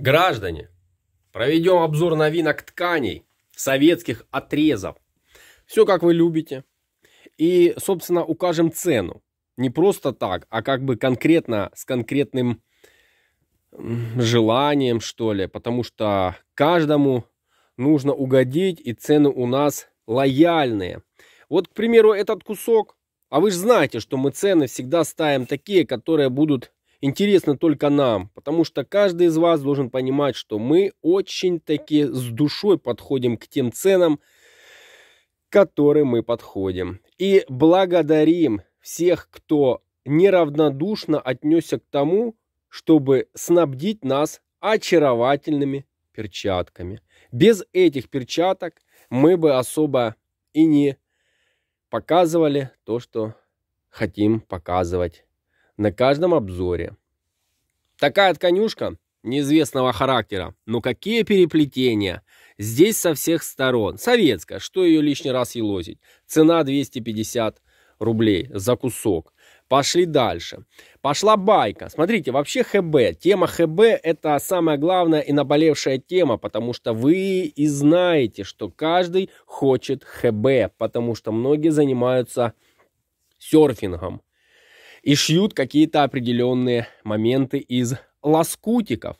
Граждане, проведем обзор новинок тканей, советских отрезов. Все как вы любите. И, собственно, укажем цену. Не просто так, а как бы конкретно, с конкретным желанием, что ли. Потому что каждому нужно угодить, и цены у нас лояльные. Вот, к примеру, этот кусок. А вы же знаете, что мы цены всегда ставим такие, которые будут интересно только нам, потому что каждый из вас должен понимать, что мы очень-таки с душой подходим к тем ценам, к которым мы подходим. И благодарим всех, кто неравнодушно отнесся к тому, чтобы снабдить нас очаровательными перчатками. Без этих перчаток мы бы особо и не показывали то, что хотим показывать на каждом обзоре. Такая тканюшка неизвестного характера. Но какие переплетения. Здесь со всех сторон. Советская. Что ее лишний раз елозить. Цена 250 рублей за кусок. Пошли дальше. Пошла байка. Смотрите, вообще ХБ. Тема ХБ это самая главная и наболевшая тема. Потому что вы и знаете, что каждый хочет ХБ. Потому что многие занимаются серфингом. И шьют какие-то определенные моменты из лоскутиков.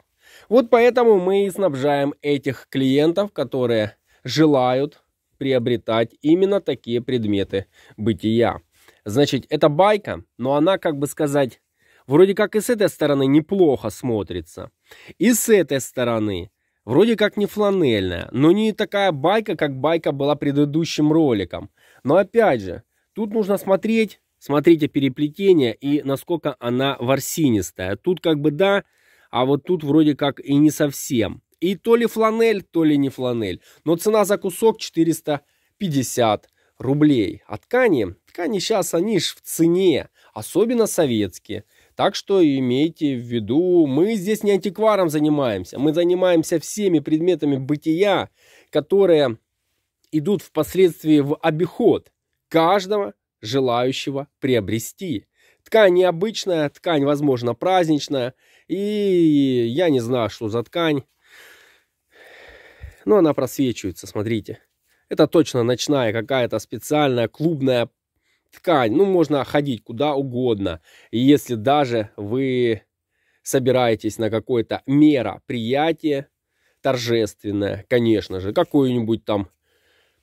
Вот поэтому мы и снабжаем этих клиентов, которые желают приобретать именно такие предметы бытия. Значит, это байка, но она, как бы сказать, вроде как и с этой стороны неплохо смотрится. И с этой стороны вроде как не фланельная, но не такая байка, как байка была предыдущим роликом. Но опять же, тут нужно смотреть... Смотрите переплетение и насколько она ворсинистая. Тут как бы да, а вот тут вроде как и не совсем. И то ли фланель, то ли не фланель. Но цена за кусок 450 рублей. А ткани сейчас они ж в цене, особенно советские. Так что имейте в виду, мы здесь не антикваром занимаемся. Мы занимаемся всеми предметами бытия, которые идут впоследствии в обиход каждого желающего приобрести. Ткань необычная, ткань, возможно, праздничная. И я не знаю, что за ткань. Но она просвечивается, смотрите. Это точно ночная какая-то специальная клубная ткань. Ну, можно ходить куда угодно. И если даже вы собираетесь на какое-то мероприятие торжественное, конечно же, какое-нибудь там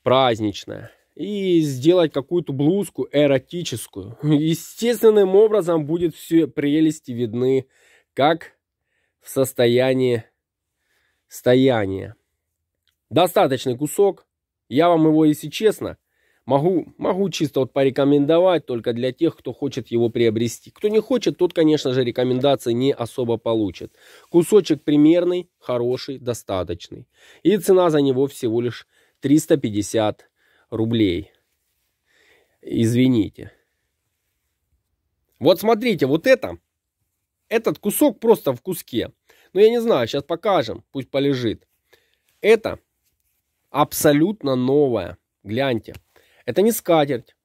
праздничное, и сделать какую-то блузку эротическую. Естественным образом будет все прелести видны, как в состоянии стояния. Достаточный кусок. Я вам его, если честно, могу чисто вот порекомендовать только для тех, кто хочет его приобрести. Кто не хочет, тот, конечно же, рекомендации не особо получит. Кусочек примерный, хороший, достаточный. И цена за него всего лишь 350 рублей. Извините. Вот смотрите, вот это. Этот кусок просто в куске. Ну, я не знаю, сейчас покажем. Пусть полежит. Это абсолютно новое. Гляньте. Это не скатерть.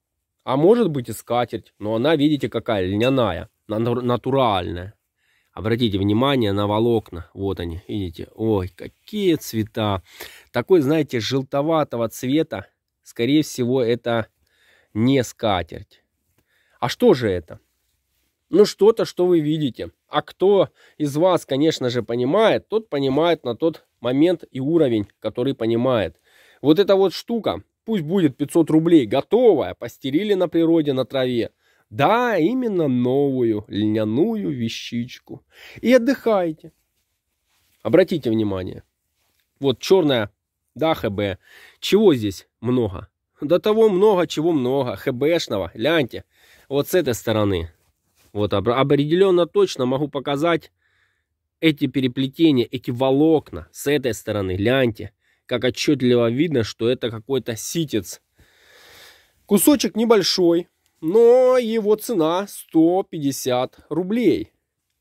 А может быть и скатерть. Но она, видите, какая льняная. Натуральная. Обратите внимание на волокна. Вот они, видите. Ой, какие цвета. Такой, знаете, желтоватого цвета. Скорее всего, это не скатерть. А что же это? Ну, что-то, что вы видите. А кто из вас, конечно же, понимает, тот понимает на тот момент и уровень, который понимает. Вот эта вот штука, пусть будет 500 рублей, готовая, постелили на природе, на траве. Да, именно новую льняную вещичку. И отдыхайте. Обратите внимание. Вот черная, да, ХБ. Чего здесь много? До того много, чего много. ХБшного. Гляньте. Вот с этой стороны. Вот определенно точно могу показать эти переплетения, эти волокна. С этой стороны. Гляньте. Как отчетливо видно, что это какой-то ситец. Кусочек небольшой. Но его цена 150 рублей.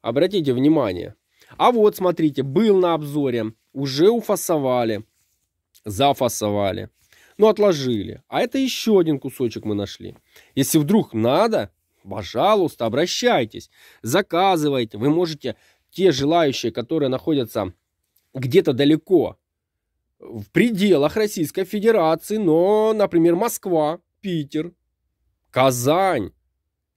Обратите внимание. А вот, смотрите, был на обзоре. Уже уфасовали. Зафасовали. Ну, отложили. А это еще один кусочек мы нашли. Если вдруг надо, пожалуйста, обращайтесь. Заказывайте. Вы можете, те желающие, которые находятся где-то далеко, в пределах Российской Федерации, но, например, Москва, Питер, Казань,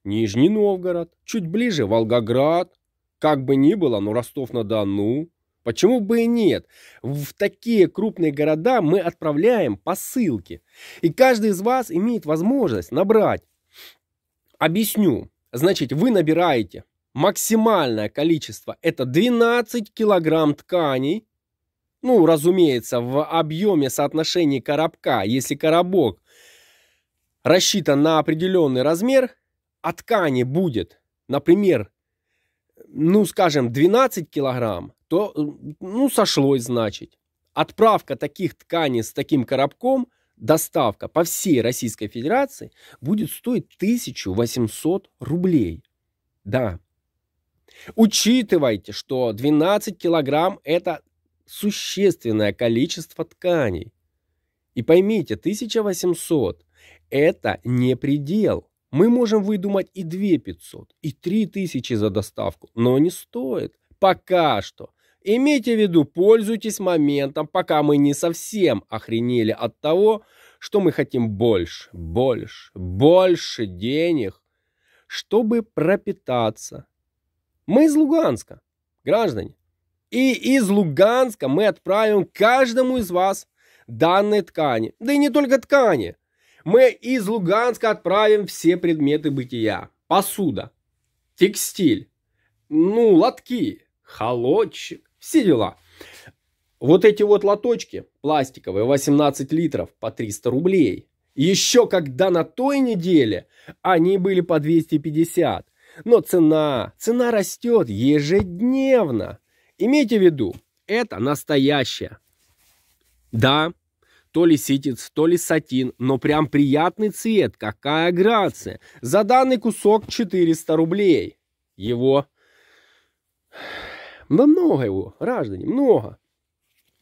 Нижний Новгород, чуть ближе Волгоград, как бы ни было, но Ростов-на-Дону. Почему бы и нет? В такие крупные города мы отправляем посылки. И каждый из вас имеет возможность набрать. Объясню. Значит, вы набираете максимальное количество. Это 12 килограмм тканей. Ну, разумеется, в объеме соотношении коробка. Если коробок рассчитан на определенный размер, а ткани будет, например, ну, скажем, 12 килограмм, то, ну, сошлось, значит. Отправка таких тканей с таким коробком, доставка по всей Российской Федерации будет стоить 1800 рублей. Да. Учитывайте, что 12 килограмм – это существенное количество тканей. И поймите, 1800 – это не предел. Мы можем выдумать и 2500, и 3000 за доставку, но не стоит. Пока что. Имейте в виду, пользуйтесь моментом, пока мы не совсем охренели от того, что мы хотим больше, больше, больше денег, чтобы пропитаться. Мы из Луганска, граждане. И из Луганска мы отправим каждому из вас данные ткани. Да и не только ткани. Мы из Луганска отправим все предметы бытия. Посуда, текстиль, ну, лотки, холодчик, все дела. Вот эти вот лоточки пластиковые, 18 литров по 300 рублей. Еще когда на той неделе они были по 250. Но цена растет ежедневно. Имейте в виду, это настоящее. Да, то ли ситец, то ли сатин, но прям приятный цвет, какая грация. За данный кусок 400 рублей. Его... Да много его, граждане, много.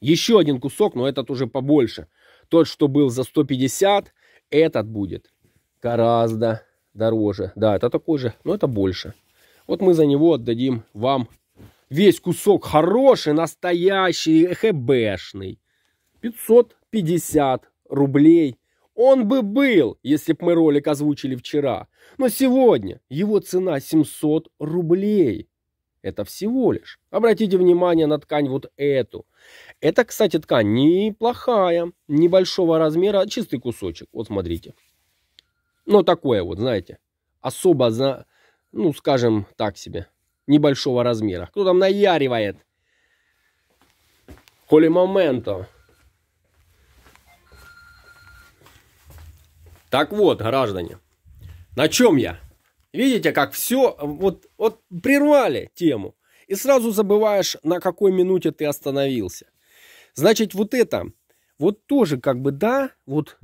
Еще один кусок, но этот уже побольше. Тот, что был за 150, этот будет гораздо дороже. Да, это такой же, но это больше. Вот мы за него отдадим вам весь кусок хороший, настоящий, хэбэшный. 550 рублей. Он бы был, если бы мы ролик озвучили вчера. Но сегодня его цена 700 рублей. Это всего лишь. Обратите внимание на ткань вот эту. Это, кстати, ткань неплохая, небольшого размера, чистый кусочек. Вот смотрите. Ну, такое вот, знаете, особо, ну, скажем так себе, небольшого размера. Кто там наяривает? Холи моменто. Так вот, граждане, на чем я? Видите, как все, вот прервали тему. И сразу забываешь, на какой минуте ты остановился. Значит, вот это, вот тоже как бы, да, вот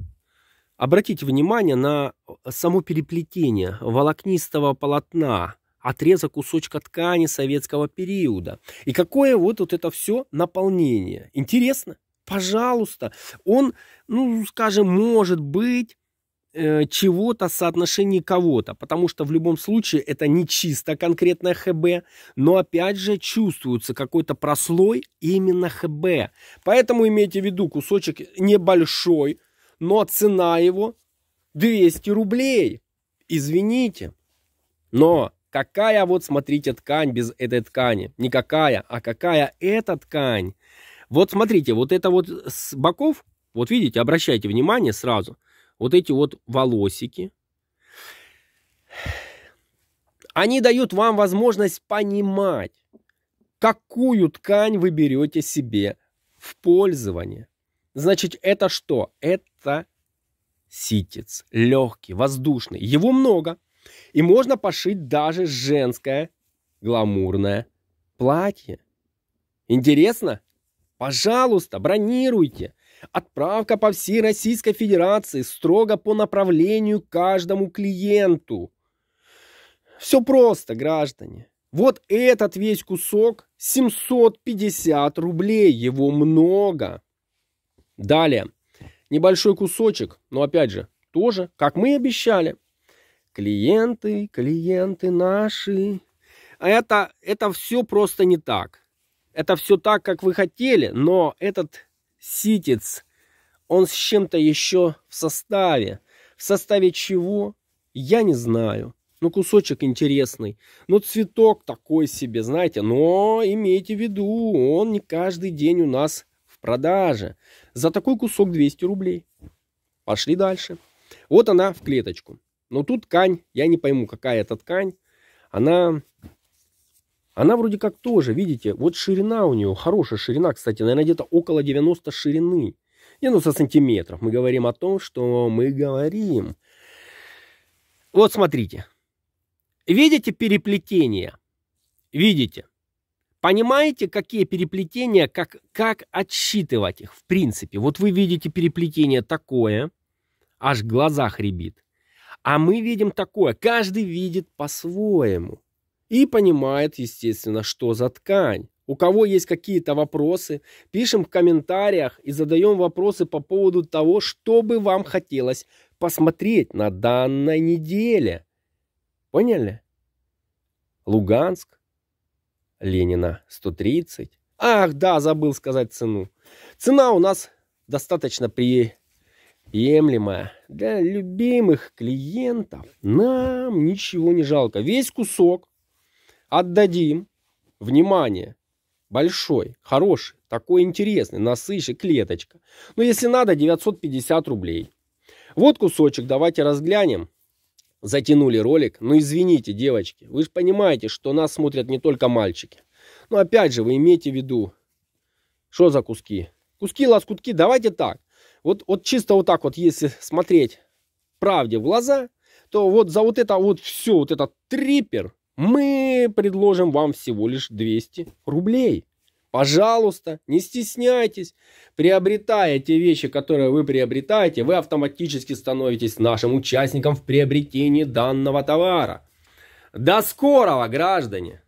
обратите внимание на само переплетение волокнистого полотна, отреза кусочка ткани советского периода. И какое вот это все наполнение. Интересно? Пожалуйста. Он, ну, скажем, может быть, чего-то, соотношение кого-то, потому что в любом случае это не чисто конкретное ХБ, но опять же чувствуется какой-то прослой именно ХБ. Поэтому имейте в виду, кусочек небольшой, но цена его 200 рублей. Извините, но какая вот, смотрите, ткань без этой ткани? Никакая, а какая эта ткань? Вот смотрите, вот это вот с боков, вот видите, обращайте внимание сразу. Вот эти вот волосики, они дают вам возможность понимать, какую ткань вы берете себе в пользование. Значит, это что? Это ситец, легкий, воздушный. Его много. И можно пошить даже женское гламурное платье. Интересно? Пожалуйста, бронируйте. Отправка по всей Российской Федерации строго по направлению каждому клиенту. Все просто, граждане. Вот этот весь кусок 750 рублей. Его много. Далее. Небольшой кусочек, но опять же, тоже, как мы и обещали. Клиенты наши. Это все просто не так. это все так, как вы хотели, но этот ситец, он с чем-то еще в составе. В составе чего? Я не знаю. Ну, кусочек интересный. Ну, цветок такой себе, знаете. Но имейте в виду, он не каждый день у нас в продаже. За такой кусок 200 рублей. Пошли дальше. Вот она в клеточку. Но тут ткань, я не пойму, какая это ткань. Она вроде как тоже, видите, вот ширина у нее, хорошая ширина, кстати, наверное, где-то около 90 ширины. 90 сантиметров. Мы говорим о том, что мы говорим. Вот смотрите. Видите переплетение? Видите? Понимаете, какие переплетения, как отсчитывать их, в принципе? Вот вы видите переплетение такое, аж в глазах рябит. А мы видим такое. Каждый видит по-своему. И понимает, естественно, что за ткань. У кого есть какие-то вопросы, пишем в комментариях и задаем вопросы по поводу того, что бы вам хотелось посмотреть на данной неделе. Поняли? Луганск, Ленина 130. Ах, да, забыл сказать цену. Цена у нас достаточно приемлемая. Для любимых клиентов нам ничего не жалко. Весь кусок отдадим. Внимание! Большой, хороший, такой интересный, насыщенный, клеточка. Но если надо, 950 рублей. Вот кусочек, давайте разглянем. Затянули ролик. Ну, извините, девочки, вы же понимаете, что нас смотрят не только мальчики. Но опять же, вы имейте в виду, что за куски? Куски, лоскутки, давайте так. Вот чисто вот так вот, если смотреть правде в глаза, то вот за вот это вот все, вот этот трипер, мы предложим вам всего лишь 200 рублей. Пожалуйста, не стесняйтесь. Приобретая те вещи, которые вы приобретаете, вы автоматически становитесь нашим участником в приобретении данного товара. До скорого, граждане!